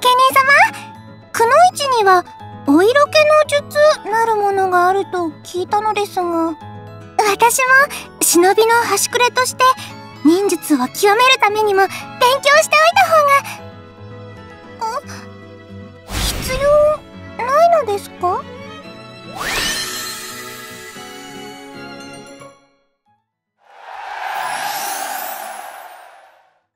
芸人様、くノ一にはお色気の術なるものがあると聞いたのですが、私も忍びの端くれとして忍術を極めるためにも勉強しておいた